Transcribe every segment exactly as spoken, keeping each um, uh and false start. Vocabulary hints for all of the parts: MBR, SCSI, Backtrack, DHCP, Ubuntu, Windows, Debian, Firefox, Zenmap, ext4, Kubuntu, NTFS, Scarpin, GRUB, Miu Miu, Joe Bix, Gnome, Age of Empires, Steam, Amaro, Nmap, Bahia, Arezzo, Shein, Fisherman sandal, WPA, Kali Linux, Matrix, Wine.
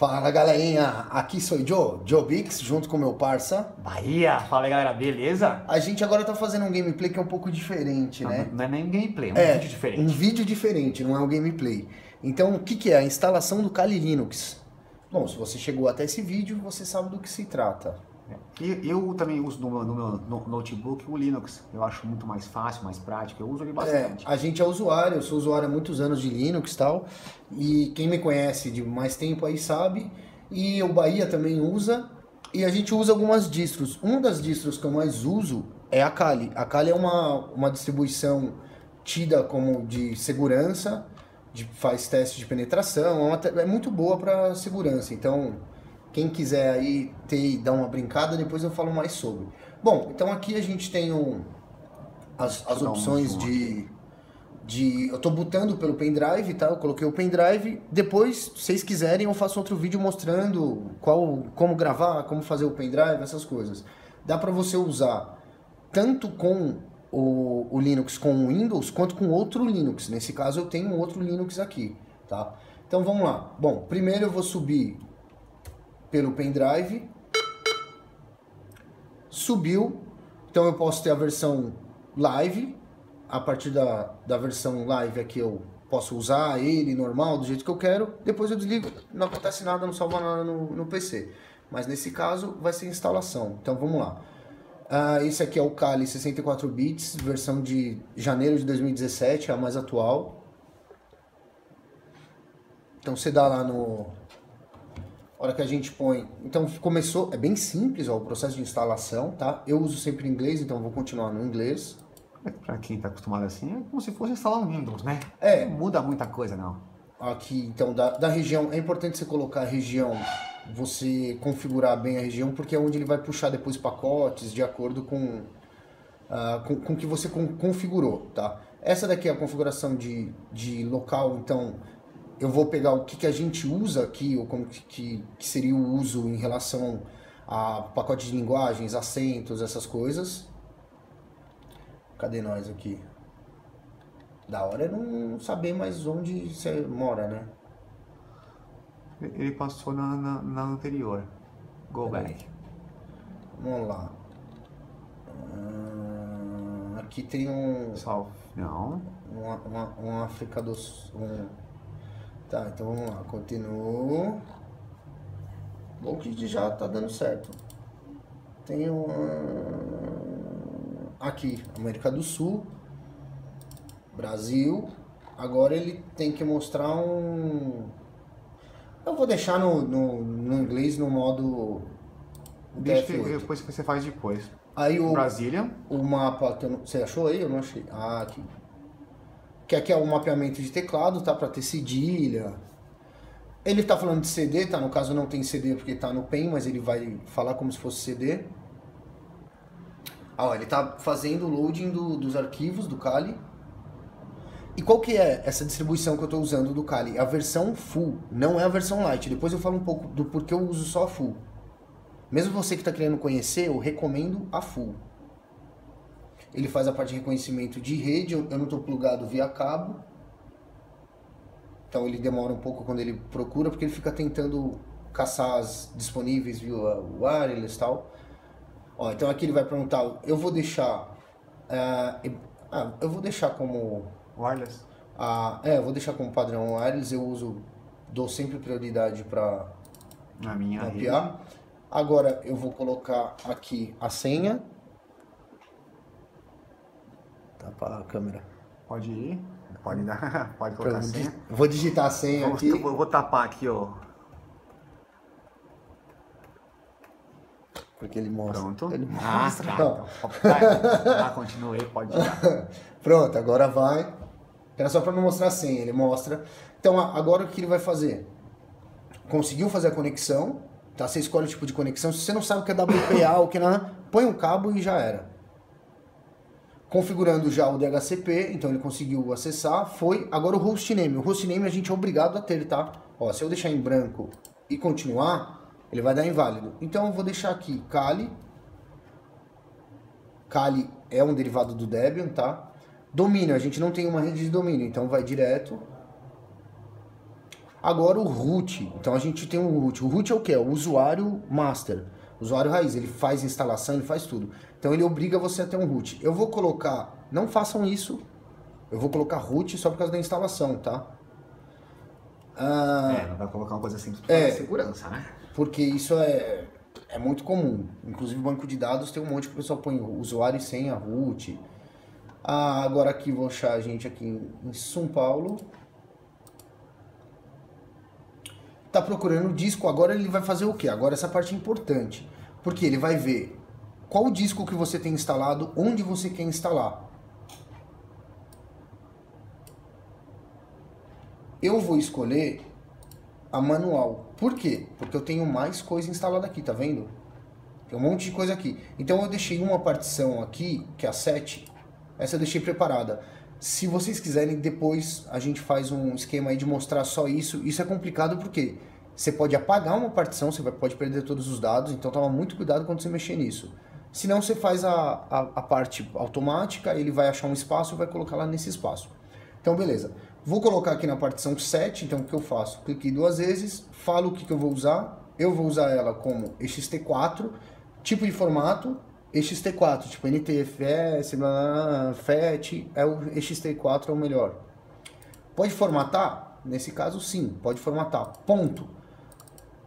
Fala galerinha, aqui sou o Joe, Joe Bix, junto com meu parça Bahia. Fala galera, beleza? A gente agora tá fazendo um gameplay que é um pouco diferente, não, né? Não é nem um gameplay, é um é, vídeo diferente. Um vídeo diferente, não é um gameplay. Então o que que é? A instalação do Kali Linux. Bom, se você chegou até esse vídeo, você sabe do que se trata. E eu também uso no meu, no meu no notebook o Linux, eu acho muito mais fácil, mais prático, eu uso ele bastante. É, a gente é usuário, eu sou usuário há muitos anos de Linux e tal. E quem me conhece de mais tempo aí sabe, e o Bahia também usa, e a gente usa algumas distros. Uma das distros que eu mais uso é a Kali. A Kali é uma, uma distribuição tida como de segurança, de, faz teste de penetração, é, uma, é muito boa para segurança, então quem quiser aí ter, dar uma brincada, depois eu falo mais sobre. Bom, então aqui a gente tem o, as, as opções de... De, eu tô botando pelo pendrive, tá? Eu coloquei o pendrive. Depois, se vocês quiserem, eu faço outro vídeo mostrando qual, como gravar, como fazer o pendrive, essas coisas. Dá para você usar tanto com o, o Linux com o Windows, quanto com outro Linux. Nesse caso, eu tenho outro Linux aqui, tá? Então, vamos lá. Bom, primeiro eu vou subir pelo pendrive. Subiu. Então, eu posso ter a versão live. A partir da, da versão live aqui eu posso usar ele normal, do jeito que eu quero. Depois eu desligo, não acontece nada, não salva nada no, no P C. Mas nesse caso vai ser instalação. Então vamos lá. Ah, esse aqui é o Kali sessenta e quatro bits, versão de janeiro de dois mil e dezessete, a mais atual. Então você dá lá no... A hora que a gente põe... Então começou, é bem simples ó, o processo de instalação, tá? Eu uso sempre inglês, então vou continuar no inglês. Pra quem tá acostumado assim, é como se fosse instalar um Windows, né? É. Não muda muita coisa, não. Aqui, então, da, da região, é importante você colocar a região, você configurar bem a região, porque é onde ele vai puxar depois pacotes, de acordo com uh, com, com que você con configurou, tá? Essa daqui é a configuração de, de local, então, eu vou pegar o que, que a gente usa aqui, ou como que, que seria o uso em relação a pacote de linguagens, acentos, essas coisas. Cadê nós aqui? Da hora é não saber mais onde você mora, né? Ele passou na, na, na anterior. Go Pera back. Aí. Vamos lá. Hum, aqui tem um... Salve. Não. Uma, uma, uma África do Sul. Um... Tá, então vamos lá. Continuo. Bom que já tá dando certo. Tem um... Aqui, América do Sul, Brasil. Agora ele tem que mostrar um... Eu vou deixar no, no, no inglês, no modo... D F oito. Depois que você faz depois. Aí o... Brasília. O mapa que eu não... Você achou aí? Eu não achei. Ah, aqui. Que aqui é o mapeamento de teclado, tá? Pra ter cedilha. Ele tá falando de C D, tá? No caso não tem C D porque tá no P E N, mas ele vai falar como se fosse C D. Ah, ó, ele está fazendo o loading do, dos arquivos do Kali. E qual que é essa distribuição que eu estou usando do Kali? A versão full, não é a versão light. Depois eu falo um pouco do porquê eu uso só a full. Mesmo você que está querendo conhecer, eu recomendo a full. Ele faz a parte de reconhecimento de rede, eu não estou plugado via cabo. Então ele demora um pouco quando ele procura, porque ele fica tentando caçar as disponíveis via wireless e tal. Ó, então aqui ele vai perguntar, eu vou deixar, uh, ah, eu vou deixar como... Wireless? Uh, é, eu vou deixar como padrão wireless, eu uso, dou sempre prioridade para mapear. Agora eu vou colocar aqui a senha. Tapa a câmera. Pode ir, pode dar, pode colocar a senha. Vou digitar a senha vou, aqui. Eu vou tapar aqui, ó. Porque ele mostra. Pronto. Ele mostra. Ah, tá, então. Ah, continuei, pode dar. Pronto, agora vai. Era só para não mostrar a senha, ele mostra. Então, agora o que ele vai fazer? Conseguiu fazer a conexão, tá? Você escolhe o tipo de conexão. Se você não sabe o que é W P A ou o que não é, põe um cabo e já era. Configurando já o D H C P, então ele conseguiu acessar. Foi. Agora o hostname. O hostname a gente é obrigado a ter, tá? Ó, se eu deixar em branco e continuar... Ele vai dar inválido. Então eu vou deixar aqui Kali. Kali é um derivado do Debian, tá? Domínio, a gente não tem uma rede de domínio, então vai direto. Agora o root, então a gente tem um root. O root é o que? É o usuário master, usuário raiz, ele faz instalação, ele faz tudo. Então ele obriga você a ter um root. Eu vou colocar, não façam isso, eu vou colocar root só por causa da instalação, tá? Ah, é, não vai colocar uma coisa assim que é, segurança, né? Porque isso é, é muito comum. Inclusive o banco de dados tem um monte que o pessoal põe usuário e senha, root. Ah, agora aqui vou achar a gente aqui em São Paulo. Tá procurando o disco, agora ele vai fazer o quê? Agora essa parte é importante, porque ele vai ver qual o disco que você tem instalado, onde você quer instalar. Eu vou escolher a manual. Por quê? Porque eu tenho mais coisa instalada aqui, tá vendo? Tem um monte de coisa aqui. Então eu deixei uma partição aqui, que é a sete, essa eu deixei preparada. Se vocês quiserem, depois a gente faz um esquema aí de mostrar só isso. Isso é complicado porque você pode apagar uma partição, você pode perder todos os dados, então toma muito cuidado quando você mexer nisso. Se não, você faz a, a, a parte automática, ele vai achar um espaço e vai colocar lá nesse espaço. Então, beleza. Vou colocar aqui na partição sete, então o que eu faço? Cliquei duas vezes, falo o que, que eu vou usar. Eu vou usar ela como ext quatro, tipo de formato, ext quatro, tipo N T F S, F E T, é o ext quatro é o melhor. Pode formatar? Nesse caso sim, pode formatar. Ponto.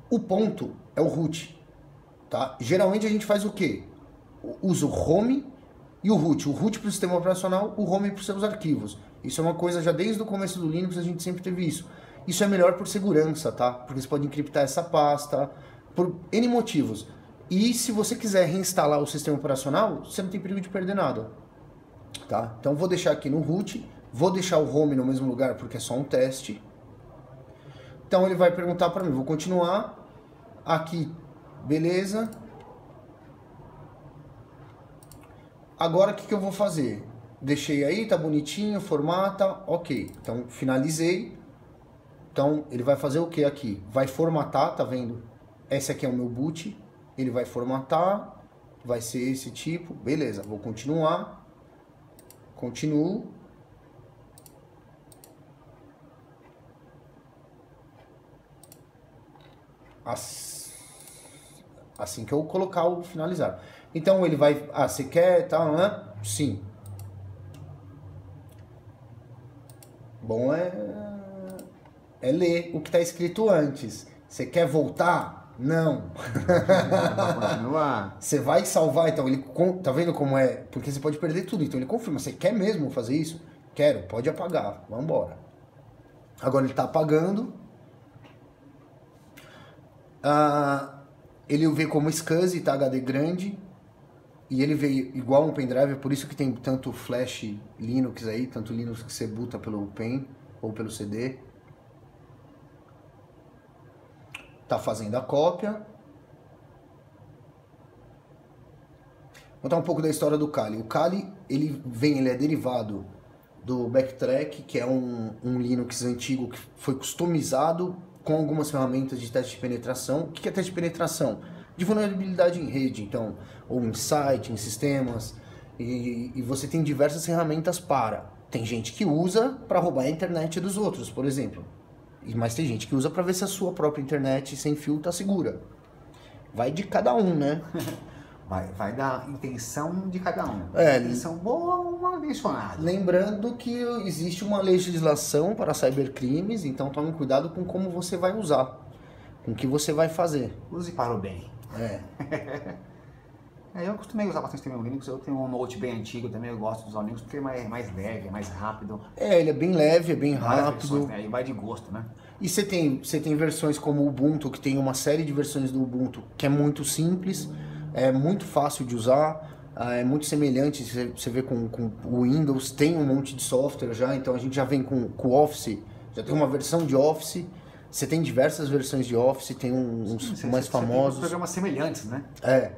O ponto é o root, tá? Geralmente a gente faz o quê? Usa o home e o root. O root para o sistema operacional, o home para os seus arquivos. Isso é uma coisa, já desde o começo do Linux a gente sempre teve isso. Isso é melhor por segurança, tá? Porque você pode encriptar essa pasta, por N motivos. E se você quiser reinstalar o sistema operacional, você não tem perigo de perder nada, tá? Então vou deixar aqui no root, vou deixar o home no mesmo lugar porque é só um teste. Então ele vai perguntar para mim, vou continuar aqui, beleza. Agora o que, que eu vou fazer? Deixei aí, tá bonitinho, formata, ok. Então finalizei. Então ele vai fazer o que aqui? Vai formatar, tá vendo? Esse aqui é o meu boot. Ele vai formatar, vai ser esse tipo, beleza, vou continuar, continuo. Assim que eu colocar o finalizar. Então ele vai, ah, você quer, tá, né? Sim. Bom é, é ler o que está escrito antes. Você quer voltar? Não. Você vai salvar, então ele tá vendo como é, porque você pode perder tudo. Então ele confirma, você quer mesmo fazer isso? Quero, pode apagar, vamos embora. Agora ele tá apagando. Ah, ele vê como S C S I, tá, H D grande, e ele vê igual um pendrive, por isso que tem tanto flash Linux aí, tanto Linux que você buta pelo pen ou pelo C D. Tá fazendo a cópia. Contar um pouco da história do Kali. O Kali, ele vem, ele é derivado do Backtrack, que é um, um Linux antigo que foi customizado com algumas ferramentas de teste de penetração. O que é teste de penetração? De vulnerabilidade em rede, então, ou em site, em sistemas. E, e você tem diversas ferramentas para. Tem gente que usa para roubar a internet dos outros, por exemplo. Mas tem gente que usa para ver se a sua própria internet sem fio tá segura. Vai de cada um, né? Vai, vai da intenção de cada um. É, intenção boa ou mal intencionada. Lembrando que existe uma legislação para cybercrimes, então tome cuidado com como você vai usar, com o que você vai fazer. Use para o bem. É. É, eu costumei usar bastante também o Linux, eu tenho um Note bem antigo também, eu gosto de usar o Linux porque é mais, mais leve, é mais rápido. É, ele é bem leve, é bem rápido. Versões, né? E vai de gosto, né? E você tem, você tem versões como o Ubuntu, que tem uma série de versões do Ubuntu que é muito simples, é muito fácil de usar, é muito semelhante, você vê com, com o Windows, tem um monte de software já, então a gente já vem com o Office, já tem uma versão de Office. Você tem diversas versões de Office, tem uns Sim, cê, mais cê, famosos. Tem programas semelhantes, né? É.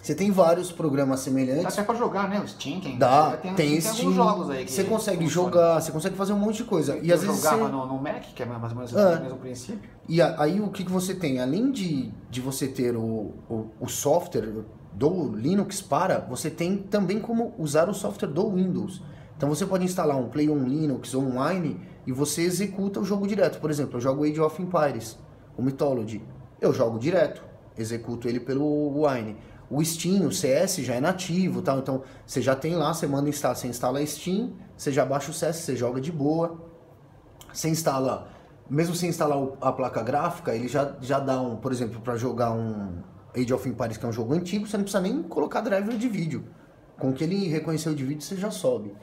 Você tem vários programas semelhantes. Dá até pra jogar, né? O Steam, tem, Dá, tem, tem, tem Steam, alguns jogos aí. Você consegue jogar, você consegue fazer um monte de coisa. E às vezes você jogava no, no Mac, que é mais ou menos é. o mesmo princípio. E aí o que, que você tem? Além de, de você ter o, o, o software do Linux para, você tem também como usar o software do Windows. Então você pode instalar um Play on Linux ou um Wine e você executa o jogo direto. Por exemplo, eu jogo Age of Empires, o Mythology, eu jogo direto, executo ele pelo Wine. O Steam, o C S já é nativo, tá? Então você já tem lá, você manda instalar, você instala Steam, você já baixa o C S, você joga de boa. Você instala, mesmo sem instalar a placa gráfica, ele já, já dá um, por exemplo, para jogar um Age of Empires, que é um jogo antigo, você não precisa nem colocar driver de vídeo. Com que ele reconheceu de vídeo, você já sobe.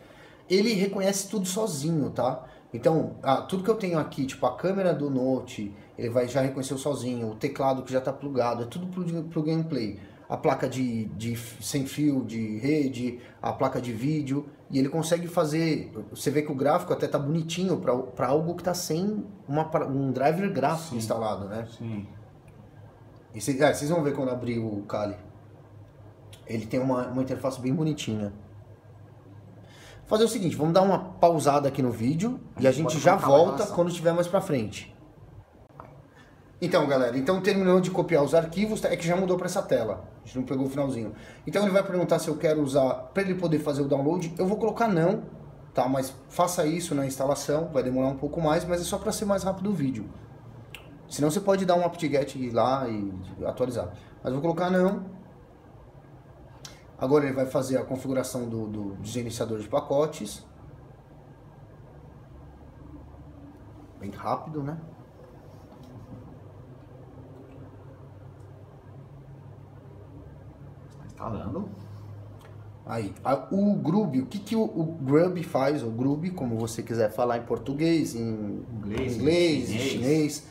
Ele reconhece tudo sozinho, tá? Então, ah, tudo que eu tenho aqui, tipo a câmera do Note, ele vai já reconhecer sozinho, o teclado que já tá plugado, é tudo pro, pro gameplay. A placa de, de sem fio, de rede, a placa de vídeo, e ele consegue fazer, você vê que o gráfico até tá bonitinho para algo que tá sem uma, um driver gráfico, sim, instalado, né? Sim. E cês, ah, vocês vão ver quando abrir o Kali. Ele tem uma, uma interface bem bonitinha. Fazer o seguinte, vamos dar uma pausada aqui no vídeo e a gente já volta quando tiver mais pra frente. Então, galera, então terminou de copiar os arquivos, é que já mudou pra essa tela, a gente não pegou o finalzinho. Então ele vai perguntar se eu quero usar, pra ele poder fazer o download, eu vou colocar não, tá? Mas faça isso na instalação, vai demorar um pouco mais, mas é só pra ser mais rápido o vídeo. Senão você pode dar um apt-get lá e atualizar. Mas vou colocar não. Agora ele vai fazer a configuração do, do, do gerenciador de pacotes. Bem rápido, né? Está instalando. Aí, a, o GRUB, o que, que o, o GRUB faz? O GRUB, como você quiser falar em português, em inglês, inglês em chinês.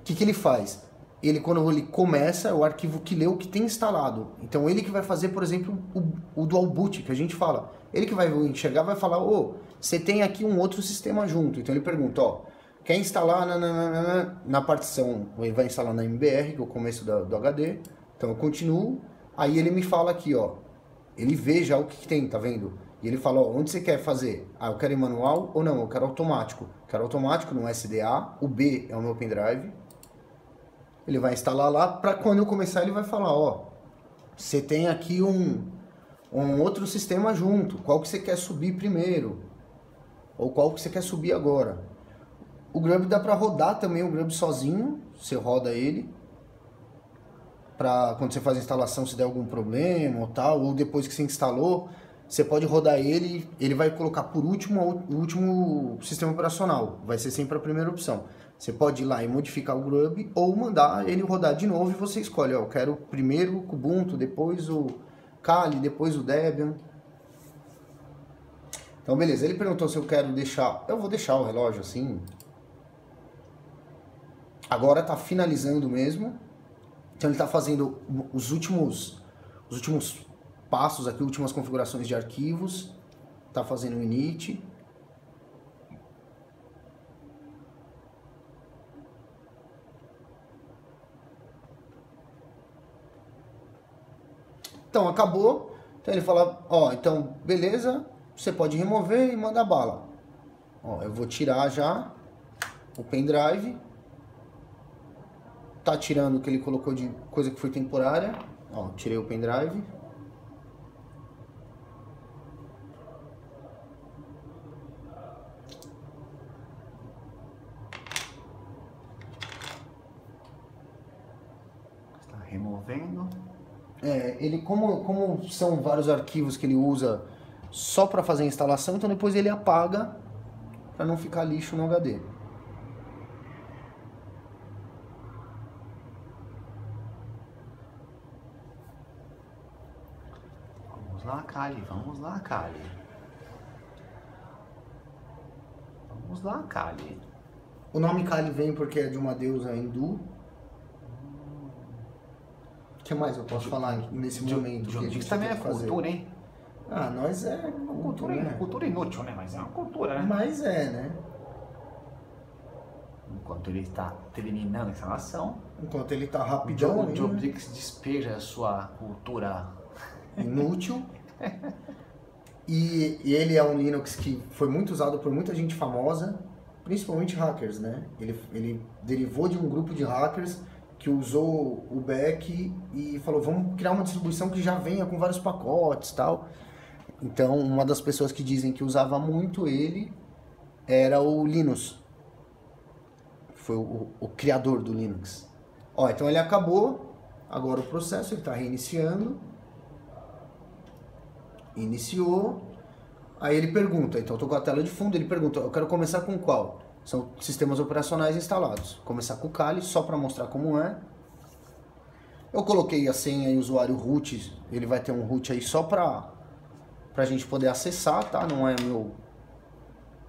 O que, que ele faz? Ele, quando ele começa, é o arquivo que lê o que tem instalado. Então ele que vai fazer, por exemplo, o, o dual boot, que a gente fala. Ele que vai enxergar, vai falar, ô, você tem aqui um outro sistema junto. Então ele pergunta, ó, quer instalar na, na, na, na, na partição, ele vai instalar na M B R, que é o começo da, do H D. Então eu continuo, aí ele me fala aqui, ó, ele vê já o que, que tem, tá vendo? E ele fala, ó, onde você quer fazer? Ah, eu quero em manual ou não, eu quero automático. Eu quero automático no S D A, o B é o meu pendrive. Ele vai instalar lá, para quando eu começar ele vai falar, ó, você tem aqui um, um outro sistema junto, qual que você quer subir primeiro? Ou qual que você quer subir agora? O Grub dá para rodar também, o Grub sozinho, você roda ele, para quando você faz a instalação se der algum problema ou tal, ou depois que você instalou, você pode rodar ele, ele vai colocar por último o último sistema operacional, vai ser sempre a primeira opção. Você pode ir lá e modificar o Grub ou mandar ele rodar de novo e você escolhe, ó, eu quero primeiro o Kubuntu, depois o Kali, depois o Debian. Então beleza, ele perguntou se eu quero deixar, eu vou deixar o relógio assim. Agora tá finalizando mesmo, então ele tá fazendo os últimos, os últimos passos aqui, últimas configurações de arquivos, tá fazendo o init. Então, acabou, então ele fala, ó, então, beleza, você pode remover e mandar bala. Ó, eu vou tirar já o pendrive. Tá tirando o que ele colocou de coisa que foi temporária. Ó, tirei o pendrive. Está removendo. É, ele, como, como são vários arquivos que ele usa só para fazer a instalação, então depois ele apaga para não ficar lixo no H D. Vamos lá, Kali, vamos lá, Kali. Vamos lá, Kali. O nome Kali vem porque é de uma deusa hindu. O que mais eu posso falar nesse de, momento? De, que a gente isso também é cultura, hein? Ah, nós é... Uma cultura, né? Cultura inútil, né? Mas é uma cultura, né? Mas é, né? Enquanto ele está terminando a instalação... Enquanto ele está rapidão... O Jobdix despeja a sua cultura... Inútil. e, e ele é um Linux que foi muito usado por muita gente famosa, principalmente hackers, né? Ele, ele derivou de um grupo de hackers... que usou o back e falou, vamos criar uma distribuição que já venha com vários pacotes e tal. Então, uma das pessoas que dizem que usava muito ele era o Linus. Foi o, o, o criador do Linux. Ó, então ele acabou. Agora o processo, ele está reiniciando. Iniciou. Aí ele pergunta, então eu estou com a tela de fundo, ele pergunta, eu quero começar com qual? São sistemas operacionais instalados. Começar com o Kali, só para mostrar como é. Eu coloquei a senha e o usuário root, ele vai ter um root aí só para a gente poder acessar, tá? Não é meu,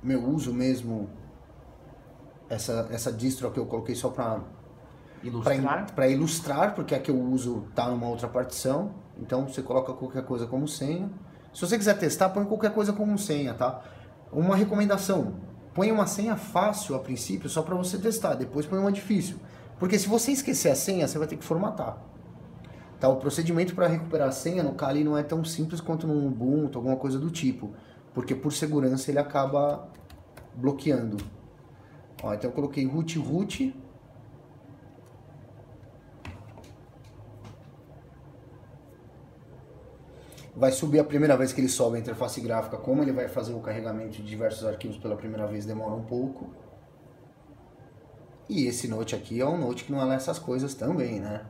meu uso mesmo, essa, essa distro que eu coloquei só para ilustrar. Para ilustrar, porque a que eu uso tá numa outra partição, então você coloca qualquer coisa como senha. Se você quiser testar, põe qualquer coisa como senha, tá? Uma recomendação, põe uma senha fácil a princípio só para você testar, depois põe uma difícil. Porque se você esquecer a senha, você vai ter que formatar. Tá? O procedimento para recuperar a senha no Kali não é tão simples quanto no Ubuntu, alguma coisa do tipo. Porque por segurança ele acaba bloqueando. Ó, então eu coloquei root root. Vai subir a primeira vez que ele sobe a interface gráfica, como ele vai fazer o carregamento de diversos arquivos pela primeira vez, demora um pouco. E esse note aqui é um note que não é lá essas coisas também, né?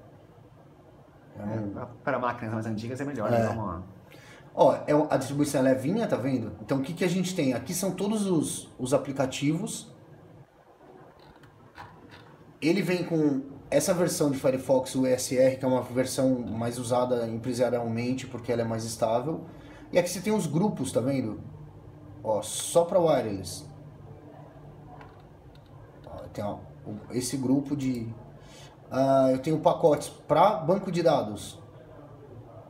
É um... é, para máquinas mais antigas é melhor, né? Uma... Ó, é, a distribuição é levinha, tá vendo? Então o que, que a gente tem? Aqui são todos os, os aplicativos. Ele vem com... Essa versão de Firefox U S R, que é uma versão mais usada empresarialmente, porque ela é mais estável. E aqui você tem os grupos, tá vendo? Ó, só para wireless. Ó, tem, ó, esse grupo de... Ah, eu tenho pacotes para banco de dados.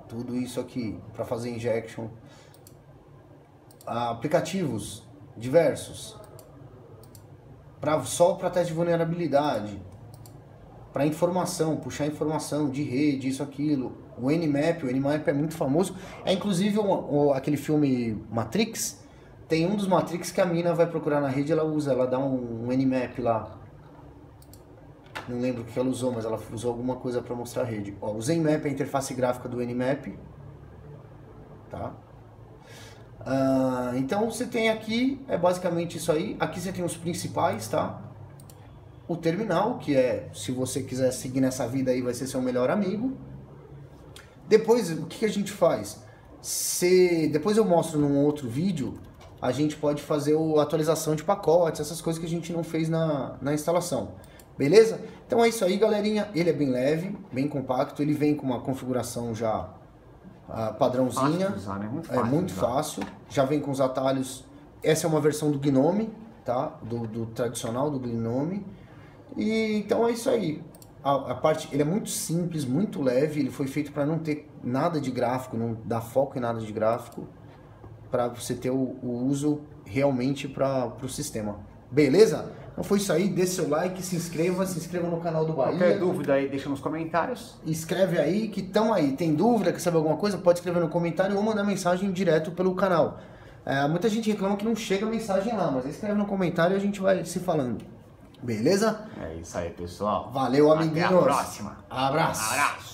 Tudo isso aqui, para fazer injection. Ah, aplicativos diversos. Pra, só para teste de vulnerabilidade. Para informação, puxar informação de rede, isso, aquilo. O Nmap, o Nmap é muito famoso. É inclusive o, o, aquele filme Matrix. Tem um dos Matrix que a mina vai procurar na rede, ela usa, ela dá um, um Nmap lá. Não lembro o que ela usou, mas ela usou alguma coisa para mostrar a rede. Ó, o Zenmap é a interface gráfica do Nmap. Tá? Ah, então você tem aqui, é basicamente isso aí. Aqui você tem os principais, tá? O terminal, que é, se você quiser seguir nessa vida aí, vai ser seu melhor amigo. Depois, o que a gente faz? Se, depois eu mostro num outro vídeo, a gente pode fazer a atualização de pacotes, essas coisas que a gente não fez na, na instalação. Beleza? Então é isso aí, galerinha. Ele é bem leve, bem compacto, ele vem com uma configuração já uh, padrãozinha. Fácil usar, né? Muito fácil, é muito fácil. Já vem com os atalhos. Essa é uma versão do Gnome, tá? Do, do tradicional, do Gnome. E então é isso aí. A, a parte, ele é muito simples, muito leve. Ele foi feito para não ter nada de gráfico, não dar foco em nada de gráfico, para você ter o, o uso realmente para o sistema. Beleza? Então foi isso aí. Dê seu like, se inscreva, se inscreva no canal do Bahia. Qualquer dúvida aí, deixa nos comentários. Escreve aí que estão aí. Tem dúvida, quer saber alguma coisa? Pode escrever no comentário ou mandar mensagem direto pelo canal. É, muita gente reclama que não chega mensagem lá, mas escreve no comentário e a gente vai se falando. Beleza? É isso aí, pessoal. Valeu, amiguinhos. Até a próxima. Abraço. Abraço.